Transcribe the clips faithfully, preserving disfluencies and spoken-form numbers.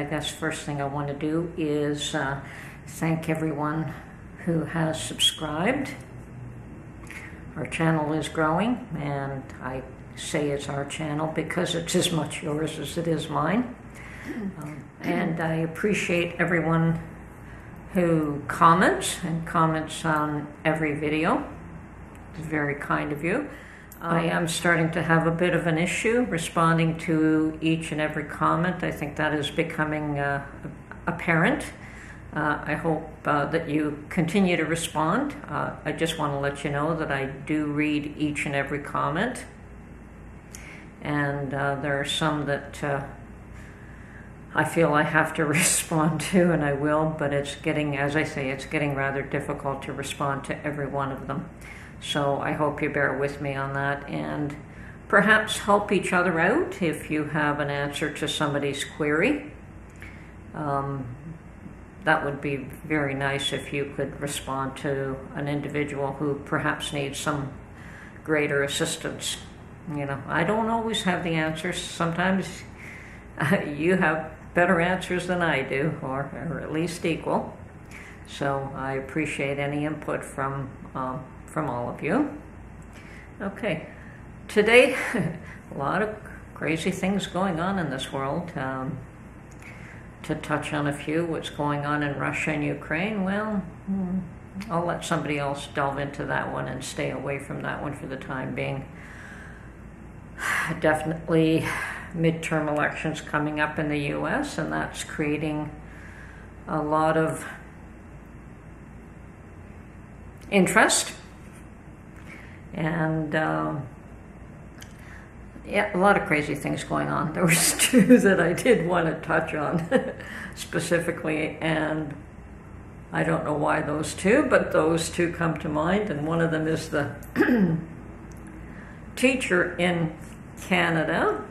I guess first thing I want to do is uh, thank everyone who has subscribed. Our channel is growing, and I say it's our channel because it's as much yours as it is mine. Um, and I appreciate everyone who comments and comments on every video. It's very kind of you. I am starting to have a bit of an issue responding to each and every comment. I think that is becoming uh, apparent. Uh, I hope uh, that you continue to respond. Uh, I just want to let you know that I do read each and every comment. And uh, there are some that uh, I feel I have to respond to, and I will, but it's getting, as I say, it's getting rather difficult to respond to every one of them. So I hope you bear with me on that, and perhaps help each other out if you have an answer to somebody's query. Um, that would be very nice if you could respond to an individual who perhaps needs some greater assistance. You know, I don't always have the answers. Sometimes uh, you have better answers than I do, or, or at least equal. So I appreciate any input from um, from all of you. Okay, today, a lot of crazy things going on in this world. Um, to touch on a few, what's going on in Russia and Ukraine, well, I'll let somebody else delve into that one and stay away from that one for the time being. Definitely midterm elections coming up in the U S, and that's creating a lot of interest. And uh, yeah, a lot of crazy things going on. There was two that I did want to touch on specifically, and I don't know why those two, but those two come to mind. And one of them is the teacher in Canada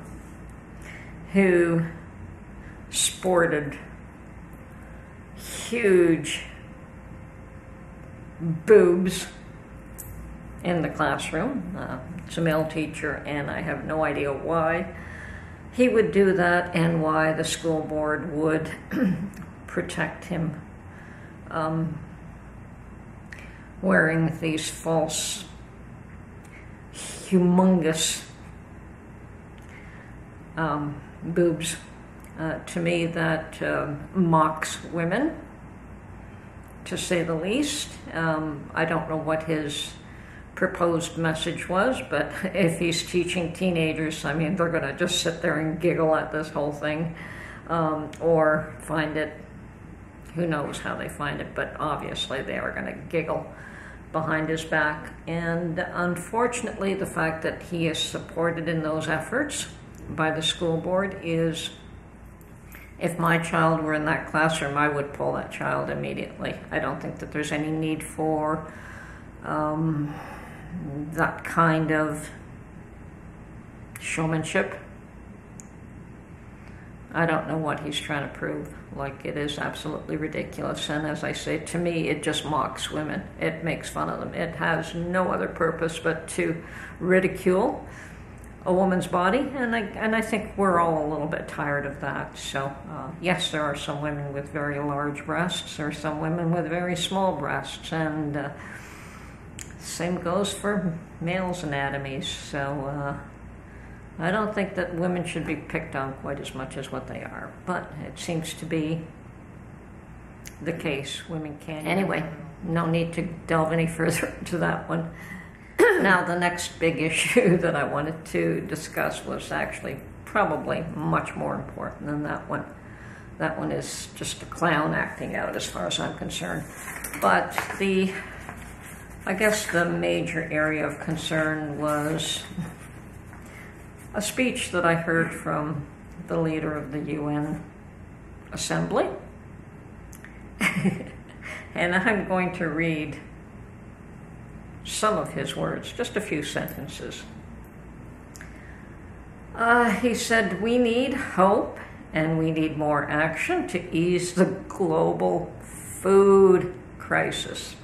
who sported huge boobs in the classroom. Uh, it's a male teacher, and I have no idea why he would do that and why the school board would protect him um, wearing these false, humongous um, boobs. Uh, to me, that uh, mocks women, to say the least. Um, I don't know what his proposed message was, but if he's teaching teenagers, I mean, they're going to just sit there and giggle at this whole thing, um, or find it, who knows how they find it, but obviously they are going to giggle behind his back. And unfortunately, the fact that he is supported in those efforts by the school board is, if my child were in that classroom, I would pull that child immediately. I don't think that there's any need for um, that kind of showmanship. I don't know what he's trying to prove. Like, it is absolutely ridiculous. And as I say, to me, it just mocks women. It makes fun of them. It has no other purpose but to ridicule a woman's body, and I, and I think we're all a little bit tired of that. So uh, yes, there are some women with very large breasts, there are some women with very small breasts, and uh, same goes for males' anatomies. So uh, I don't think that women should be picked on quite as much as what they are, but it seems to be the case. Women can't. Anyway, no need to delve any further into that one. Now, the next big issue that I wanted to discuss was actually probably much more important than that one. That one is just a clown acting out as far as I'm concerned. But the, I guess the major area of concern was a speech that I heard from the leader of the U N Assembly. And I'm going to read some of his words, just a few sentences. Uh, he said, "We need hope and we need more action to ease the global food crisis.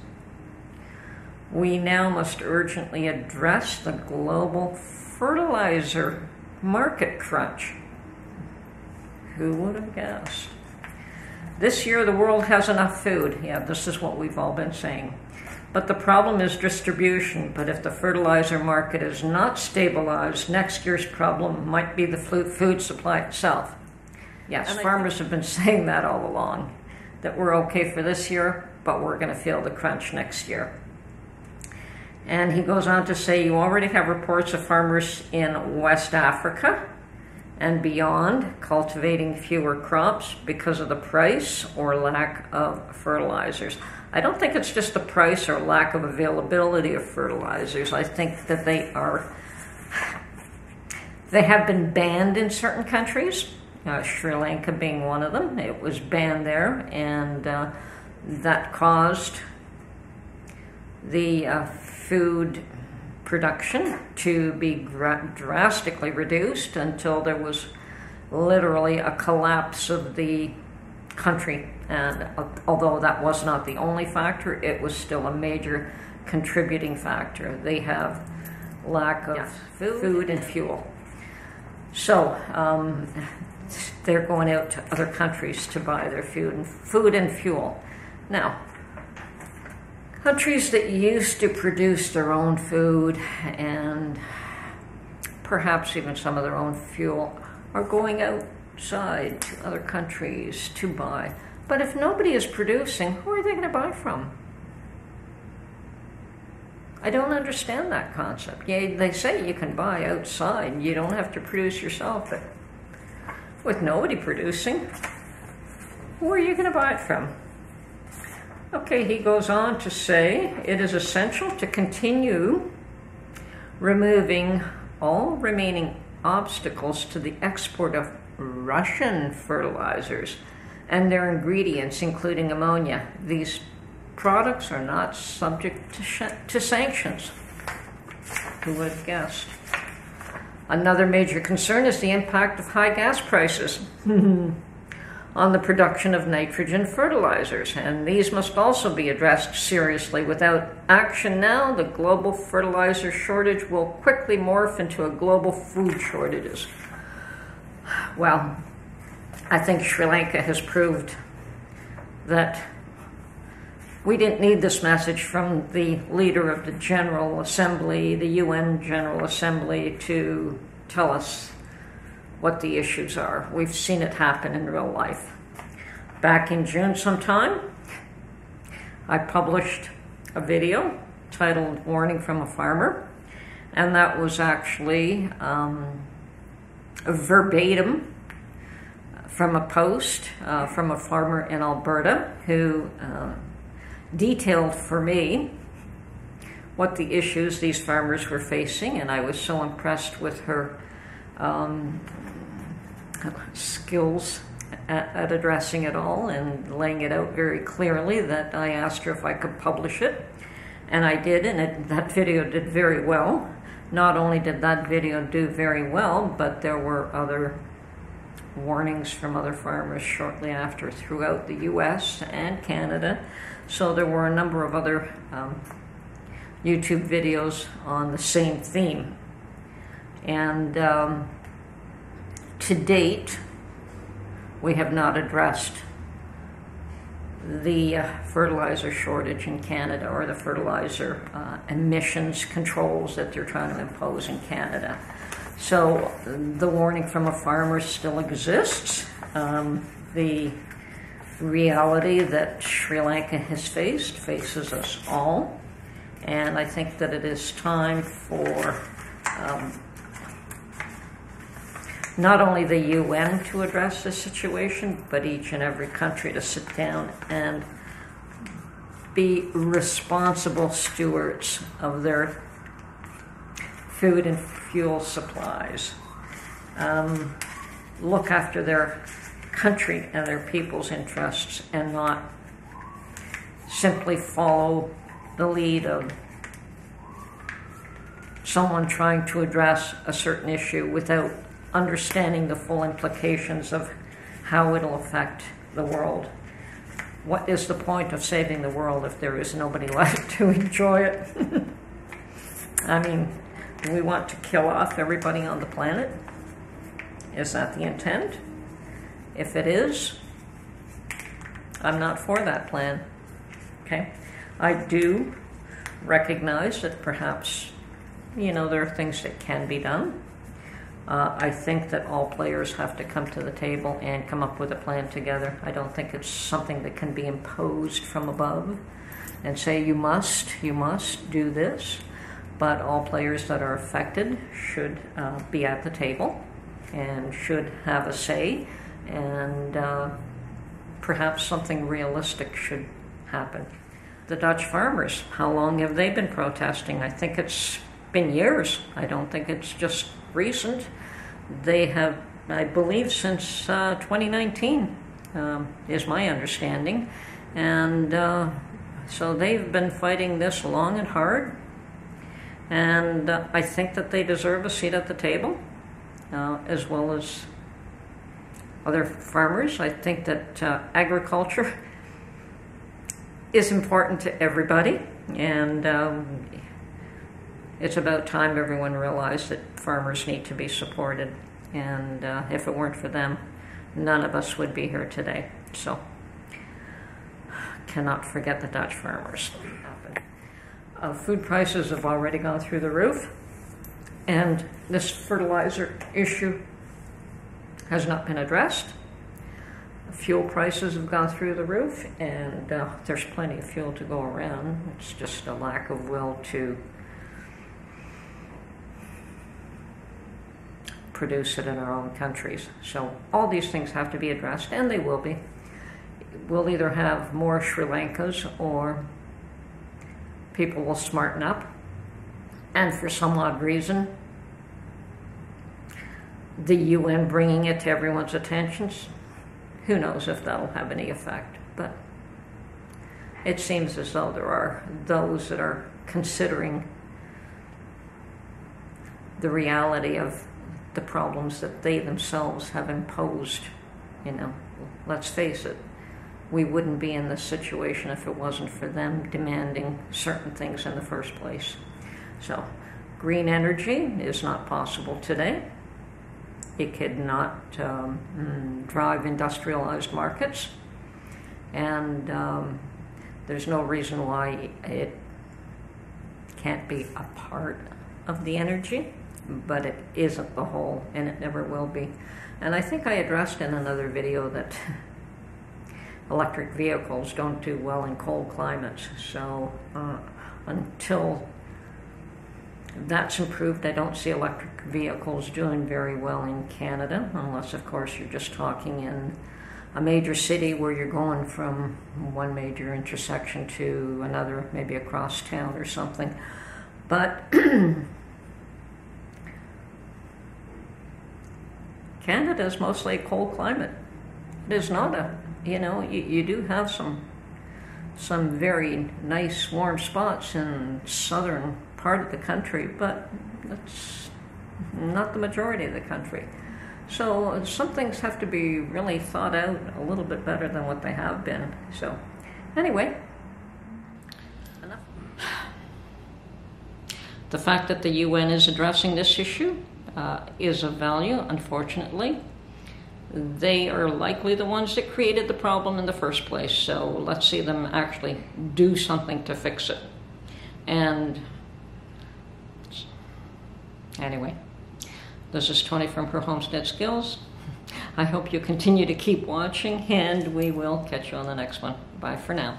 We now must urgently address the global fertilizer market crunch." Who would have guessed? This year the world has enough food. Yeah, this is what we've all been saying. But the problem is distribution. But if the fertilizer market is not stabilized, next year's problem might be the food supply itself. Yes, and farmers have been saying that all along, that we're okay for this year, but we're going to feel the crunch next year. And he goes on to say, you already have reports of farmers in West Africa and beyond cultivating fewer crops because of the price or lack of fertilizers. I don't think it's just the price or lack of availability of fertilizers. I think that they are, they have been banned in certain countries, uh, Sri Lanka being one of them. It was banned there, and uh, that caused the uh, food production to be gra- drastically reduced until there was literally a collapse of the country. And uh, although that was not the only factor, it was still a major contributing factor. They have lack of yeah, food. food and fuel. So um, they're going out to other countries to buy their food and, food and fuel. Now, countries that used to produce their own food and perhaps even some of their own fuel are going outside to other countries to buy. But if nobody is producing, who are they going to buy from? I don't understand that concept. Yeah, they say you can buy outside, you don't have to produce yourself, but with nobody producing, who are you going to buy it from? Okay, he goes on to say, it is essential to continue removing all remaining obstacles to the export of Russian fertilizers and their ingredients, including ammonia. These products are not subject to, sh to sanctions. Who would have guessed? Another major concern is the impact of high gas prices on the production of nitrogen fertilizers, and these must also be addressed seriously. Without action now, the global fertilizer shortage will quickly morph into a global food shortages. Well, I think Sri Lanka has proved that we didn't need this message from the leader of the General Assembly, the U N General Assembly, to tell us what the issues are. We've seen it happen in real life. Back in June sometime, I published a video titled Warning from a Farmer, and that was actually um, a verbatim from a post uh, from a farmer in Alberta who uh, detailed for me what the issues these farmers were facing, and I was so impressed with her Um, skills at, at addressing it all and laying it out very clearly that I asked her if I could publish it, and I did, and it, that video did very well. Not only did that video do very well, but there were other warnings from other farmers shortly after throughout the U S and Canada, so there were a number of other um, YouTube videos on the same theme. And um, to date, we have not addressed the uh, fertilizer shortage in Canada or the fertilizer uh, emissions controls that they're trying to impose in Canada. So the warning from a farmer still exists. Um, the reality that Sri Lanka has faced faces us all. And I think that it is time for um, not only the U N to address this situation, but each and every country to sit down and be responsible stewards of their food and fuel supplies. Um, look after their country and their people's interests and not simply follow the lead of someone trying to address a certain issue without understanding the full implications of how it'll affect the world. What is the point of saving the world if there is nobody left to enjoy it? I mean, do we want to kill off everybody on the planet? Is that the intent? If it is, I'm not for that plan, okay? I do recognize that perhaps, you know, there are things that can be done. Uh, I think that all players have to come to the table and come up with a plan together. I don't think it's something that can be imposed from above and say you must, you must do this. But all players that are affected should uh, be at the table and should have a say, and uh, perhaps something realistic should happen. The Dutch farmers, how long have they been protesting? I think it's been years. I don't think it's just recent. They have, I believe, since uh, twenty nineteen, um, is my understanding. And uh, so they've been fighting this long and hard. And uh, I think that they deserve a seat at the table, uh, as well as other farmers. I think that uh, agriculture is important to everybody, and um, it's about time everyone realized that farmers need to be supported, and uh, if it weren't for them, none of us would be here today. So, cannot forget the Dutch farmers. Uh, food prices have already gone through the roof, and this fertilizer issue has not been addressed. Fuel prices have gone through the roof, and uh, there's plenty of fuel to go around. It's just a lack of will to produce it in our own countries. So all these things have to be addressed, and they will be. We'll either have more Sri Lankas, or people will smarten up, and for some odd reason, the U N bringing it to everyone's attention, who knows if that'll have any effect, but it seems as though there are those that are considering the reality of the problems that they themselves have imposed. You know, let's face it, we wouldn't be in this situation if it wasn't for them demanding certain things in the first place. So, green energy is not possible today. It could not um, drive industrialized markets, and um, there's no reason why it can't be a part of the energy, but it isn't the whole, and it never will be. And I think I addressed in another video that electric vehicles don't do well in cold climates, so uh, until that's improved, I don't see electric vehicles doing very well in Canada, unless of course you're just talking in a major city where you're going from one major intersection to another, maybe across town or something. But Canada is mostly a cold climate. It is not a You know, you, you do have some some very nice warm spots in southern part of the country, but that's not the majority of the country. So some things have to be really thought out a little bit better than what they have been. So anyway, enough. The fact that the U N is addressing this issue uh, is of value, unfortunately. They are likely the ones that created the problem in the first place, so let's see them actually do something to fix it. And anyway, this is Tony from Her Homestead Skills. I hope you continue to keep watching, and we will catch you on the next one. Bye for now.